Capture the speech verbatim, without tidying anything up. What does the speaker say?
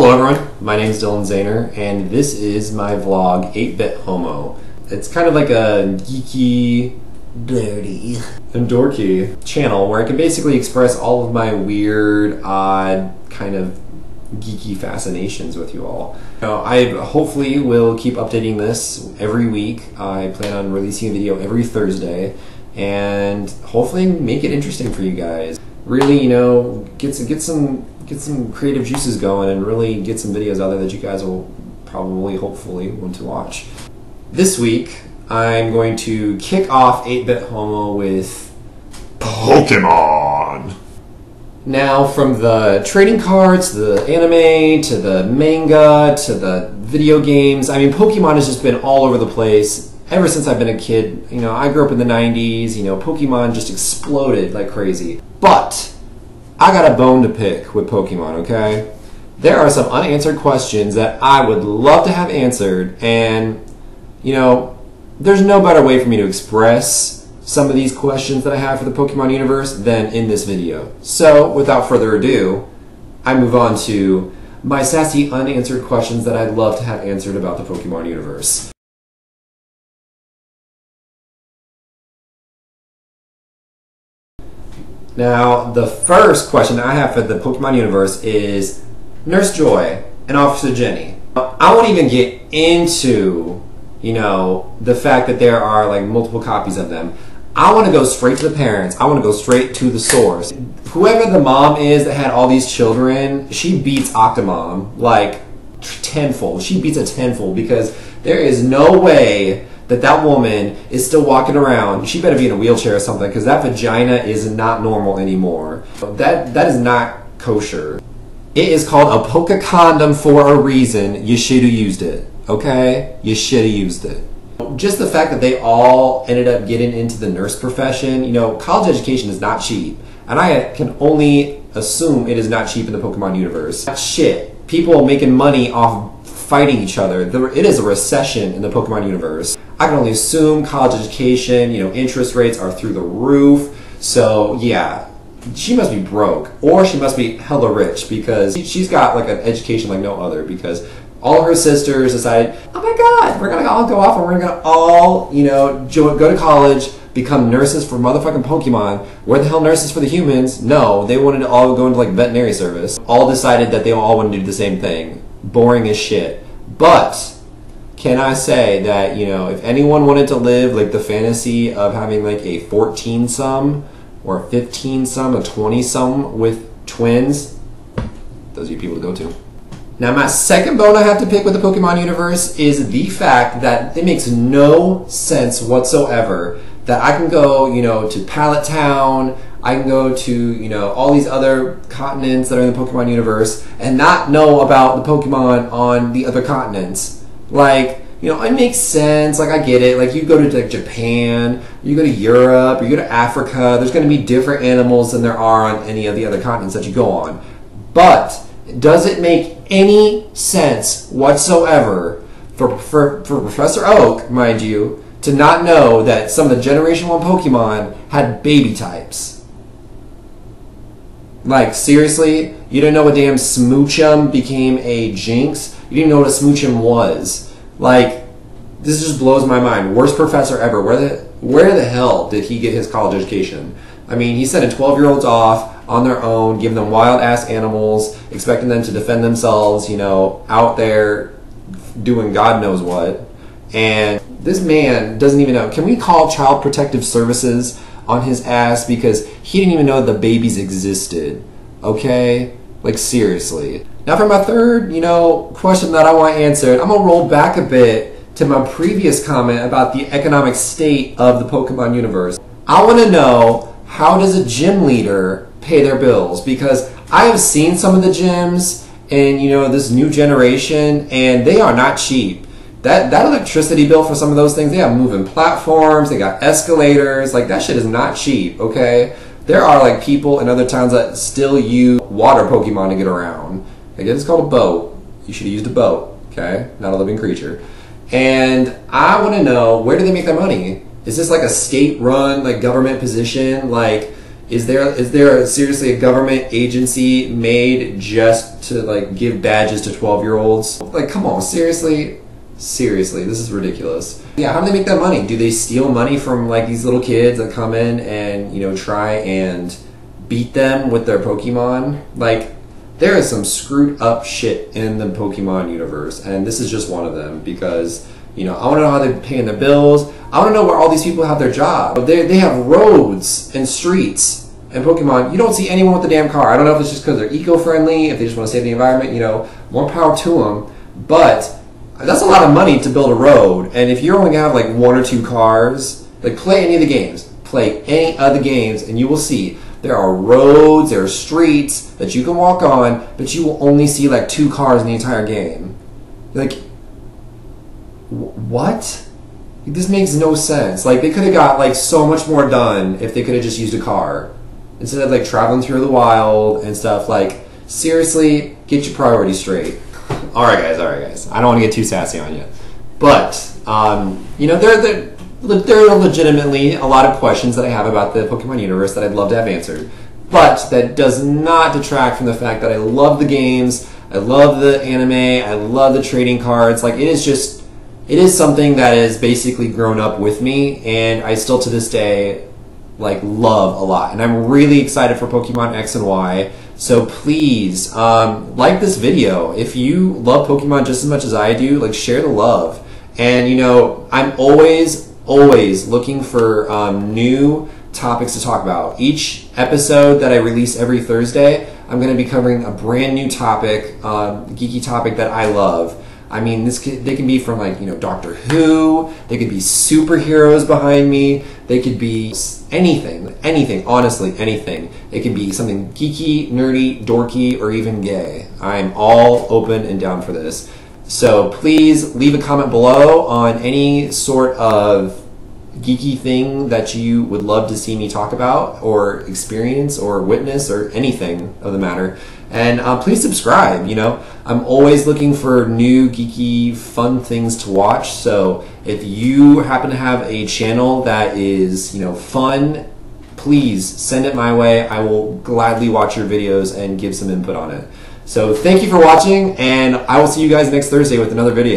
Hello everyone, my name is Dylan Zainer, and this is my vlog eight bit Homo. It's kind of like a geeky, dirty, and dorky channel where I can basically express all of my weird, odd, kind of geeky fascinations with you all. Now, I hopefully will keep updating this every week. I plan on releasing a video every Thursday, and hopefully make it interesting for you guys. Really, you know, get some, get some get some creative juices going and really get some videos out there that you guys will probably, hopefully, want to watch. This week, I'm going to kick off eight bit Homo with Pokemon! Now, from the trading cards, to the anime, to the manga, to the video games, I mean, Pokemon has just been all over the place ever since I've been a kid. You know, I grew up in the nineties, you know, Pokemon just exploded like crazy. But I got a bone to pick with Pokemon, okay? There are some unanswered questions that I would love to have answered, and, you know, there's no better way for me to express some of these questions that I have for the Pokemon universe than in this video. So, without further ado, I move on to my sassy unanswered questions that I'd love to have answered about the Pokemon universe. Now, the first question I have for the Pokemon universe is Nurse Joy and Officer Jenny. I won't even get into, you know, the fact that there are like multiple copies of them. I want to go straight to the parents. I want to go straight to the source. Whoever the mom is that had all these children, she beats Octomom like tenfold. She beats a tenfold because there is no way that that woman is still walking around. She better be in a wheelchair or something, because that vagina is not normal anymore. That, that is not kosher. It is called a Pokecondom for a reason. You should have used it, okay? You should have used it. Just the fact that they all ended up getting into the nurse profession, you know, college education is not cheap, and I can only assume it is not cheap in the Pokemon universe. Shit, people making money off fighting each other. It is a recession in the Pokemon universe. I can only assume college education, you know, interest rates are through the roof. So yeah, she must be broke, or she must be hella rich, because she's got like an education like no other, because all her sisters decided, oh my god, we're gonna all go off and we're gonna all, you know, go to college, become nurses for motherfucking Pokemon. Where the hell nurses for the humans? No, they wanted to all go into like veterinary service. All decided that they all wanted to do the same thing. Boring as shit. But can I say that, you know, if anyone wanted to live like the fantasy of having like a fourteen sum or a fifteen sum, a twenty sum with twins, those are your people to go to. Now, my second bone I have to pick with the Pokemon universe is the fact that it makes no sense whatsoever that I can go, you know, to Pallet Town, I can go to, you know, all these other continents that are in the Pokemon universe and not know about the Pokemon on the other continents. Like, you know, it makes sense, like I get it, like you go to like Japan, you go to Europe, you go to Africa, there's going to be different animals than there are on any of the other continents that you go on. But does it make any sense whatsoever for, for, for Professor Oak, mind you, to not know that some of the Generation one Pokemon had baby types? Like, seriously? You didn't know what damn Smoochum became a Jinx? You didn't know what a Smoochum was. Like, this just blows my mind. Worst professor ever. Where the, where the hell did he get his college education? I mean, he's sending twelve year olds off on their own, giving them wild-ass animals, expecting them to defend themselves, you know, out there doing God knows what. And this man doesn't even know. Can we call Child Protective Services on his ass, because he didn't even know the babies existed, okay? Like, seriously. Now for my third, you know, question that I want answered, I'm gonna roll back a bit to my previous comment about the economic state of the Pokemon universe. I wanna know, how does a gym leader pay their bills? Because I have seen some of the gyms and, you know, this new generation, and they are not cheap. That, that electricity bill for some of those things, they have moving platforms, they got escalators, like that shit is not cheap, okay? There are like people in other towns that still use water Pokemon to get around. Again, it's called a boat. You should have used a boat, okay? Not a living creature. And I want to know, where do they make their money? Is this like a state-run, like government position? Like, Is there is there a, seriously a government agency made just to like give badges to twelve year olds? Like, come on, seriously? Seriously, this is ridiculous. Yeah, how do they make that money? Do they steal money from like these little kids that come in and, you know, try and beat them with their Pokemon? Like, there is some screwed up shit in the Pokemon universe, and this is just one of them, because, you know, I want to know how they're paying their bills. I want to know where all these people have their job. They, they have roads and streets, and Pokemon, you don't see anyone with a damn car. I don't know if it's just because they're eco-friendly, if they just want to save the environment, you know, more power to them, but that's a lot of money to build a road, and if you're only going to have like one or two cars, like, play any of the games. Play any of the games, and you will see there are roads, there are streets that you can walk on, but you will only see like two cars in the entire game. Like, what? This makes no sense. Like, they could have got like so much more done if they could have just used a car instead of like traveling through the wild and stuff. Like, seriously, get your priorities straight. Alright guys, alright guys. I don't want to get too sassy on you. But, um, you know, there, there, there are legitimately a lot of questions that I have about the Pokemon universe that I'd love to have answered. But that does not detract from the fact that I love the games, I love the anime, I love the trading cards. Like, it is just, it is something that has basically grown up with me, and I still to this day, like, love a lot. And I'm really excited for Pokemon X and Y. So please, um, like this video. If you love Pokemon just as much as I do, like, share the love. And, you know, I'm always, always looking for um, new topics to talk about. Each episode that I release every Thursday, I'm going to be covering a brand new topic, uh, geeky topic that I love. I mean, this can, they can be from, like, you know, Doctor Who, they could be superheroes behind me, they could be anything, anything, honestly, anything. It can be something geeky, nerdy, dorky, or even gay. I'm all open and down for this. So please leave a comment below on any sort of geeky thing that you would love to see me talk about or experience or witness or anything of the matter. And uh, please subscribe. You know, I'm always looking for new geeky fun things to watch, so if you happen to have a channel that is, you know, fun, please send it my way. I will gladly watch your videos and give some input on it. So thank you for watching, and I will see you guys next Thursday with another video.